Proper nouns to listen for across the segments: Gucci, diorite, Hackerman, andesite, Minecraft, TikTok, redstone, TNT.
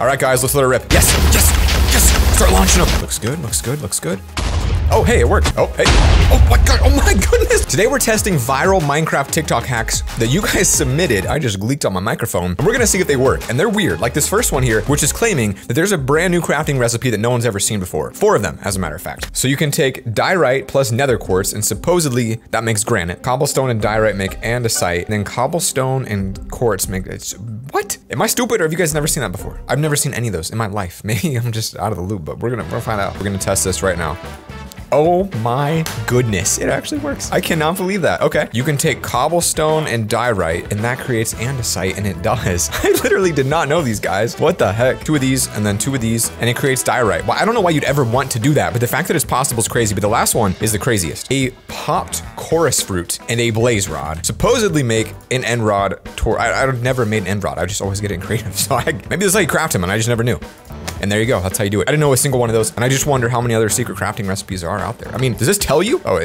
All right, guys, let's let her rip. Yes, yes, yes. Start launching them. Looks good, looks good, looks good. Oh, hey, it worked. Oh, hey. Oh my God, oh my goodness. Today we're testing viral Minecraft TikTok hacks that you guys submitted. I just leaked on my microphone and we're gonna see if they work. And they're weird, like this first one here, which is claiming that there's a brand new crafting recipe that no one's ever seen before. 4 of them, as a matter of fact. So you can take diorite plus nether quartz and supposedly that makes granite. Cobblestone and diorite make andesite. And then cobblestone and quartz make, what? Am I stupid or have you guys never seen that before? I've never seen any of those in my life. Maybe I'm just out of the loop, but we're gonna find out. We're gonna test this right now. Oh my goodness, it actually works. I cannot believe that. Okay, you can take cobblestone and diorite and that creates andesite and it does. I literally did not know these guys. What the heck? 2 of these and then 2 of these and it creates diorite. Well, I don't know why you'd ever want to do that, but the fact that it's possible is crazy. But the last one is the craziest. A popped chorus fruit and a blaze rod supposedly make an end rod. I've never made an end rod. I just always get it in creative. So maybe this is how you craft them and I just never knew. And there you go, that's how you do it. I didn't know a single one of those, and I just wonder how many other secret crafting recipes there are out there. I mean, does this tell you? Oh,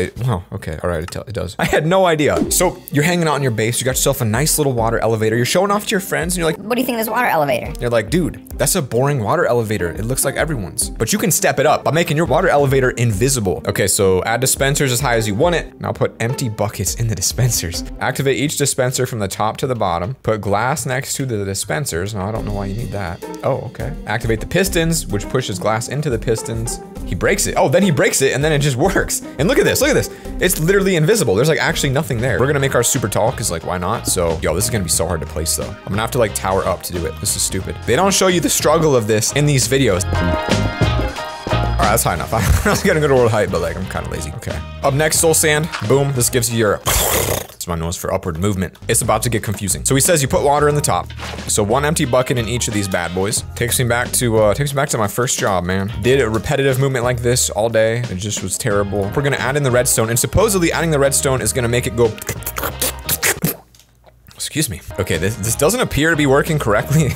okay, all right, it does. I had no idea. So you're hanging out in your base, you got yourself a nice little water elevator, you're showing off to your friends, and you're like, what do you think of this water elevator? You're like, dude, that's a boring water elevator. It looks like everyone's. But you can step it up by making your water elevator invisible. Okay, so add dispensers as high as you want it. Now put empty buckets in the dispensers. Activate each dispenser from the top to the bottom. Put glass next to the dispensers. Now I don't know why you need that. Oh, okay. Activate the pistons, which pushes glass into the pistons. He breaks it. Oh, then he breaks it and then it just works. And look at this, look at this. It's literally invisible. There's like actually nothing there. We're gonna make ours super tall because like, why not? So, yo, this is gonna be so hard to place though. I'm gonna have to like tower up to do it. This is stupid. They don't show you the struggle of this in these videos. All right, that's high enough. I was gonna go to world height, but like I'm kind of lazy. Okay. Up next, soul sand. Boom, this gives you your, it's my nose for upward movement. It's about to get confusing. So he says you put water in the top. So 1 empty bucket in each of these bad boys. Takes me back to my first job, man. Did a repetitive movement like this all day. It just was terrible. We're gonna add in the redstone and supposedly adding the redstone is gonna make it go. Excuse me. Okay, this doesn't appear to be working correctly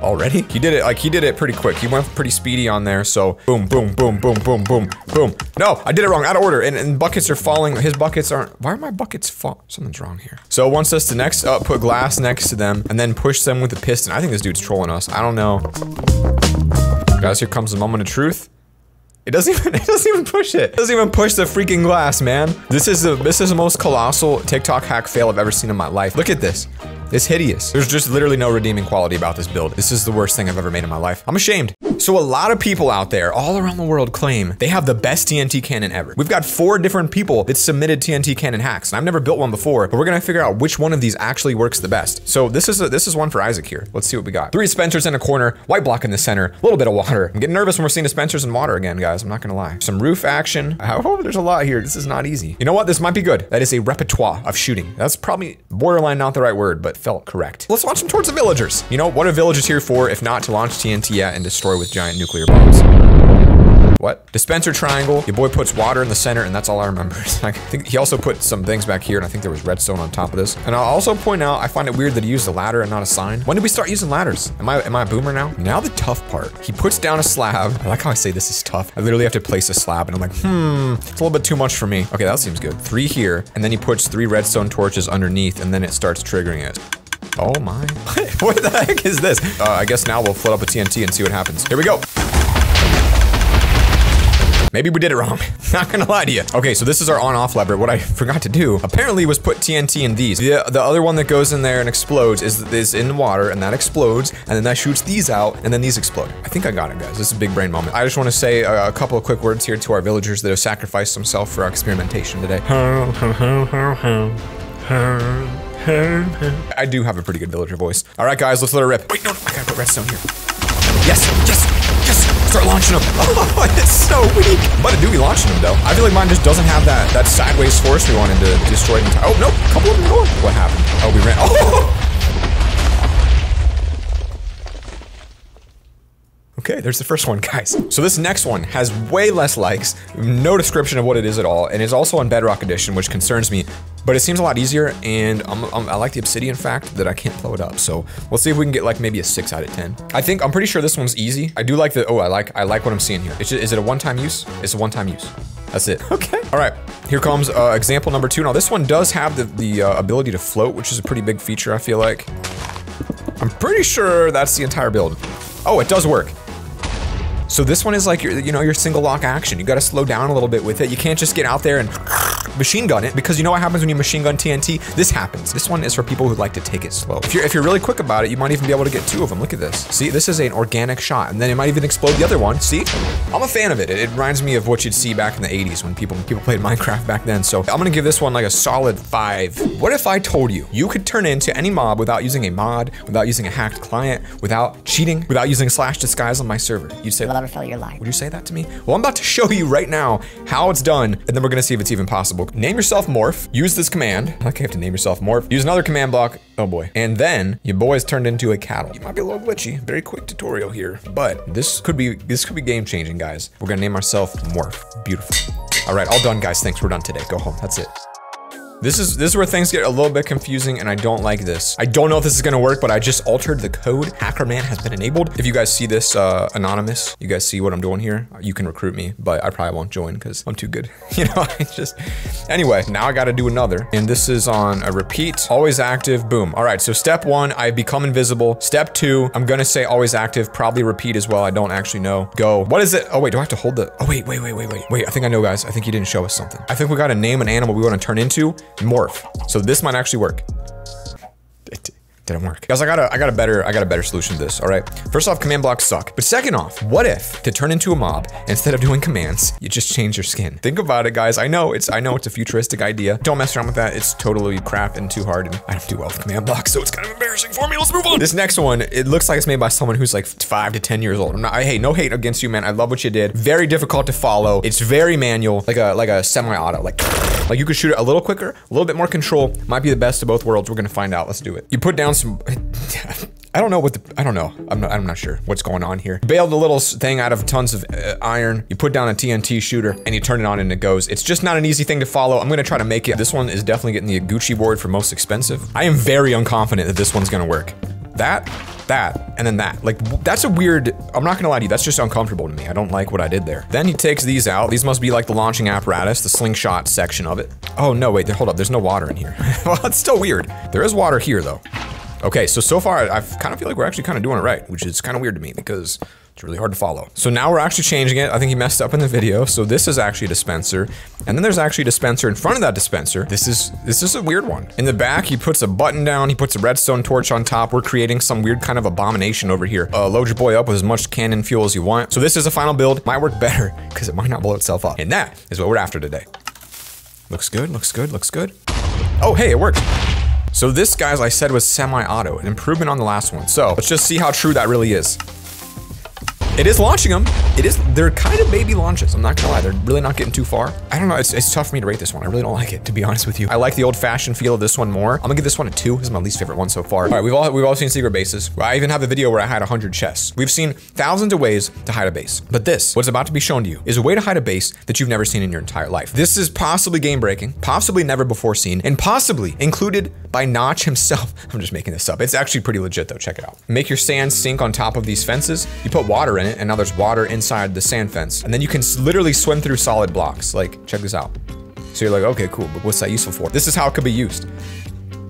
already. He did it pretty quick. He went pretty speedy on there. So boom, boom, boom, boom, boom, boom, boom. No, I did it wrong, out of order. And buckets are falling. His buckets aren't, why are my buckets fall? Something's wrong here. So it wants us to next up, put glass next to them and then push them with a piston. I think this dude's trolling us. I don't know. Guys, here comes the moment of truth. It doesn't even push it. It doesn't even push the freaking glass, man. This is the most colossal TikTok hack fail I've ever seen in my life. Look at this. It's hideous. There's just literally no redeeming quality about this build. This is the worst thing I've ever made in my life. I'm ashamed. So a lot of people out there all around the world claim they have the best TNT cannon ever. We've got 4 different people that submitted TNT cannon hacks and I've never built one before, but we're gonna figure out which one of these actually works the best. So this is one for Isaac here. Let's see what we got. 3 dispensers in a corner, white block in the center, a little bit of water. I'm getting nervous when we're seeing dispensers and water again, guys. I'm not gonna lie. Some roof action. Oh, there's a lot here. This is not easy. You know what? This might be good. That is a repertoire of shooting. That's probably borderline not the right word, but felt correct. Let's launch them towards the villagers. You know, what are villagers here for if not to launch TNT at and destroy with giant nuclear bombs? What? Dispenser triangle. Your boy puts water in the center and that's all I remember. I think he also put some things back here and I think there was redstone on top of this. And I'll also point out, I find it weird that he used a ladder and not a sign. When did we start using ladders? Am I a boomer now? Now the tough part. He puts down a slab. I like how I say this is tough. I literally have to place a slab and I'm like, it's a little bit too much for me. Okay, that seems good. 3 here. And then he puts 3 redstone torches underneath and then it starts triggering it. Oh my. What the heck is this? I guess now we'll flood up with TNT and see what happens. Here we go. Maybe we did it wrong. Not gonna lie to you. Okay, so this is our on-off lever. What I forgot to do apparently was put TNT in these. The other one that goes in there and explodes is in the water and that explodes and then that shoots these out and then these explode. I think I got it, guys. This is a big brain moment. I just want to say a couple of quick words here to our villagers that have sacrificed themselves for our experimentation today. I do have a pretty good villager voice. All right, guys, let's let her rip. Wait, no, I gotta put redstone here. Yes, yes, yes. Start launching them. Oh, it's so weak. But do we launch them though? I feel like mine just doesn't have that sideways force we wanted to destroy. Oh no, a couple of them. What happened? Oh, we ran. Oh. Okay, there's the first one, guys. So this next one has way less likes, no description of what it is at all, and is also on Bedrock Edition, which concerns me, but it seems a lot easier, and I like the obsidian fact that I can't blow it up, so we'll see if we can get like maybe a 6 out of 10. I'm pretty sure this one's easy. I do like the, I like what I'm seeing here. It's just, is it a one-time use? It's a one-time use. That's it. Okay. All right, here comes example number 2. Now this one does have the ability to float, which is a pretty big feature, I feel like. I'm pretty sure that's the entire build. Oh, it does work. So this one is like your, you know, your single lock action. You got to slow down a little bit with it. You can't just get out there and machine gun it, because you know what happens when you machine gun TNT? This happens. This one is for people who like to take it slow. If you're really quick about it, you might even be able to get two of them. Look at this. See, this is an organic shot, and then it might even explode the other one. See? I'm a fan of it. It reminds me of what you'd see back in the 80s when people played Minecraft back then. So I'm gonna give this one like a solid 5. What if I told you you could turn into any mob without using a mod, without using a hacked client, without cheating, without using /disguise on my server? You'd say, "Will ever fail your life." Would you say that to me? Well, I'm about to show you right now how it's done, and then we're gonna see if it's even possible. Name yourself morph. Use this command. Okay, you have to name yourself morph. Use another command block. Oh boy. And then your boy's turned into a cattle. You might be a little glitchy. Very quick tutorial here, but this could be game changing, guys. We're gonna name ourselves morph. Beautiful. All right, all done, guys. Thanks. We're done today. Go home. That's it. This is where things get a little bit confusing, and I don't like this. I don't know if this is gonna work, but I just altered the code. Hackerman has been enabled. If you guys see this anonymous, you guys see what I'm doing here, you can recruit me, but I probably won't join because I'm too good. You know, anyway, now I gotta do another. And this is on a repeat, always active, boom. All right, so step one, I become invisible. Step two, I'm gonna say always active, probably repeat as well. I don't actually know. Go, what is it? Oh wait, do I have to hold the, oh wait. I think I know, guys. I think you didn't show us something. I think we gotta name an animal we wanna turn into. Morph. So this might actually work. It didn't work. Guys, I got a better solution to this. All right. First off, command blocks suck. But second off, what if to turn into a mob, instead of doing commands, you just change your skin? Think about it, guys. I know it's a futuristic idea. Don't mess around with that. It's totally crap and too hard, and I don't do well with command blocks, so it's kind of embarrassing for me. Let's move on. This next one, it looks like it's made by someone who's like 5 to 10 years old. Hey, no hate against you, man. I love what you did. Very difficult to follow. It's very manual, like a semi-auto, like you could shoot it a little quicker, a little bit more control. Might be the best of both worlds. We're gonna find out. Let's do it. You put down some. I'm not sure what's going on here. Bailed a little thing out of tons of iron. You put down a TNT shooter and you turn it on and it goes. It's just not an easy thing to follow. I'm gonna try to make it. This one is definitely getting the Gucci board for most expensive. I am very unconfident that this one's gonna work. That, and then that. Like, that's a weird, I'm not gonna lie to you, that's just uncomfortable to me. I don't like what I did there. Then he takes these out. These must be like the launching apparatus, the slingshot section of it. Oh no, wait, hold up, there's no water in here. Well, that's still weird. There is water here though. Okay, so far, I kind of feel like we're actually kind of doing it right, which is kind of weird to me because it's really hard to follow. So now we're actually changing it. I think he messed up in the video. So this is actually a dispenser. And then there's actually a dispenser in front of that dispenser. This is a weird one. In the back, he puts a button down. He puts a redstone torch on top. We're creating some weird kind of abomination over here. Load your boy up with as much cannon fuel as you want. So this is a final build. Might work better because it might not blow itself up. And that is what we're after today. Looks good, looks good, looks good. Oh, hey, it worked. So this, guys, I said was semi-auto, an improvement on the last one. So let's just see how true that really is. It is launching them. They're kind of baby launches. I'm not gonna lie, they're really not getting too far. I don't know, it's tough for me to rate this one. I really don't like it, to be honest with you. I like the old-fashioned feel of this one more. I'm gonna give this one a 2. This is my least favorite one so far. All right, we've all seen secret bases. I even have a video where I hide 100 chests. We've seen thousands of ways to hide a base. But this, what's about to be shown to you, is a way to hide a base that you've never seen in your entire life. This is possibly game-breaking, possibly never before seen, and possibly included by Notch himself. I'm just making this up. It's actually pretty legit though, check it out. Make your sand sink on top of these fences. You put water in it, and now there's water inside the sand fence. And then you can literally swim through solid blocks. Like, check this out. So you're like, okay, cool, but what's that useful for? This is how it could be used.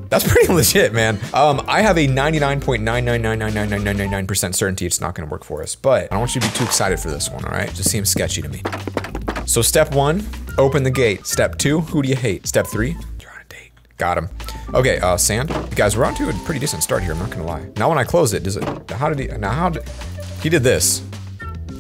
That's pretty legit, man. I have a 99.999999999% certainty it's not gonna work for us, but I don't want you to be too excited for this one, all right? It just seems sketchy to me. So step one, open the gate. Step two, who do you hate? Step three, you're on a date. Got him. Okay, sand. Guys, we're on to a pretty decent start here, I'm not gonna lie. Now when I close it, he did this.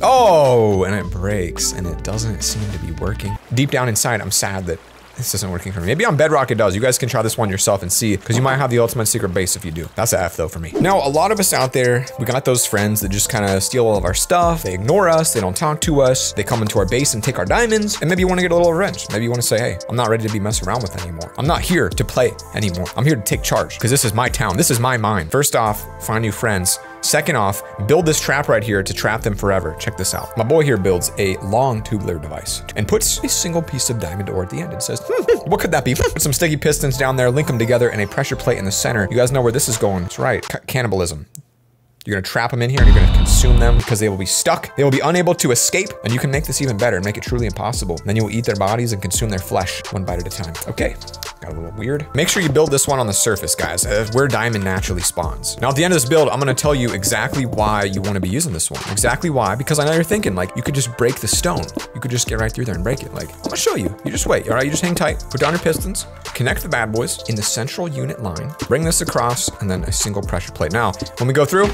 Oh, and it breaks, and it doesn't seem to be working. Deep down inside, I'm sad that this isn't working for me. Maybe on Bedrock it does. You guys can try this one yourself and see, because you might have the ultimate secret base if you do. That's an F though for me. Now, a lot of us out there, we got those friends that just kind of steal all of our stuff. They ignore us, they don't talk to us. They come into our base and take our diamonds, and maybe you want to get a little revenge. Maybe you want to say, hey, I'm not ready to be messed around with anymore. I'm not here to play anymore. I'm here to take charge, because this is my town. This is my mine. First off, find new friends. Second off, build this trap right here to trap them forever. Check this out. My boy here builds a long tubular device and puts a single piece of diamond ore at the end and says, what could that be? Put some sticky pistons down there, link them together, and a pressure plate in the center. You guys know where this is going. That's right, cannibalism. You're gonna trap them in here and you're gonna consume them because they will be stuck. They will be unable to escape, and you can make this even better and make it truly impossible. And then you will eat their bodies and consume their flesh one bite at a time. Okay. Got a little weird. Make sure you build this one on the surface, guys, where diamond naturally spawns. Now, at the end of this build, I'm gonna tell you exactly why you wanna be using this one. Exactly why, because I know you're thinking, like, you could just break the stone. You could just get right through there and break it. Like, I'm gonna show you. You just wait, all right? You just hang tight, put down your pistons, connect the bad boys in the central unit line, bring this across, and then a single pressure plate. Now, when we go through,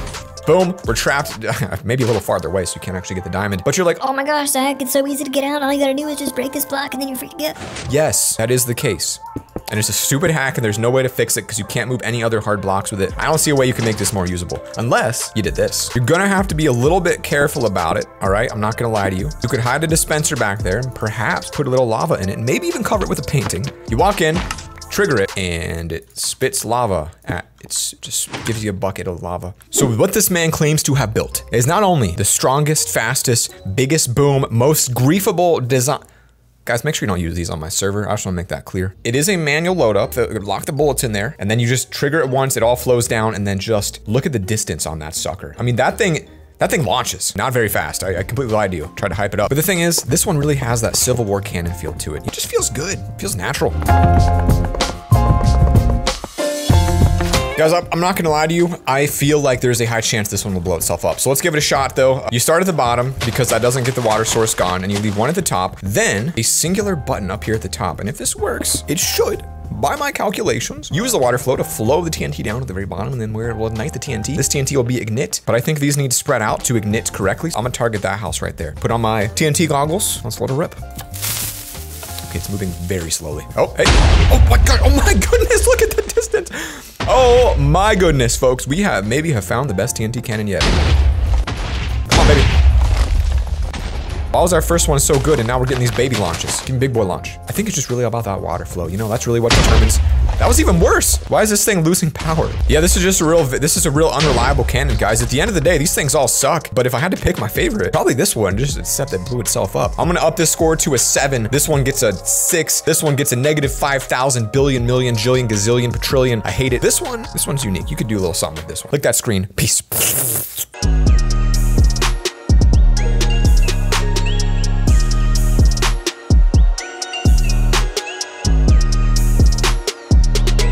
boom, we're trapped, maybe a little farther away so you can't actually get the diamond, but you're like, oh my gosh, the heck, it's so easy to get out. All you gotta do is just break this block and then you're free to go. Yes, that is the case. And it's a stupid hack and there's no way to fix it because you can't move any other hard blocks with it. I don't see a way you can make this more usable unless you did this. You're gonna have to be a little bit careful about it, all right? I'm not gonna lie to you. You could hide a dispenser back there and perhaps put a little lava in it and maybe even cover it with a painting. You walk in, trigger it, and it spits lava at It's just gives you a bucket of lava. So what this man claims to have built is not only the strongest, fastest, biggest boom, most griefable design. Guys, make sure you don't use these on my server. I just wanna make that clear. It is a manual load up, lock the bullets in there, and then you just trigger it once, it all flows down, and then just look at the distance on that sucker. I mean, that thing launches, not very fast. I completely lied to you, tried to hype it up. But the thing is, this one really has that Civil War cannon feel to it. It just feels good, it feels natural. Guys, I'm not gonna lie to you. I feel like there's a high chance this one will blow itself up. So let's give it a shot though. You start at the bottom because that doesn't get the water source gone, and you leave one at the top, then a singular button up here at the top. And if this works, it should, by my calculations, use the water flow to flow the TNT down at the very bottom, and then where it will ignite the TNT. This TNT will be ignit, but I think these need to spread out to ignit correctly. So I'm gonna target that house right there. Put on my TNT goggles. Let's let it rip. Okay, it's moving very slowly. Oh, hey. Oh my God, oh my goodness, look at the distance. Oh my goodness, folks. We have found the best TNT cannon yet. Come on, baby. Why was our first one so good and now we're getting these baby launches? Getting big boy launch. I think it's just really about that water flow. You know, that's really what determines. That was even worse. Why is this thing losing power? Yeah, this is just a real unreliable cannon, guys. At the end of the day, these things all suck. But if I had to pick my favorite, probably this one, just except that it blew itself up. I'm gonna up this score to a 7. This one gets a 6. This one gets a negative 5,000 billion, million, jillion, gazillion, patrillion. I hate it. This one's unique. You could do a little something with this one. Click that screen. Peace.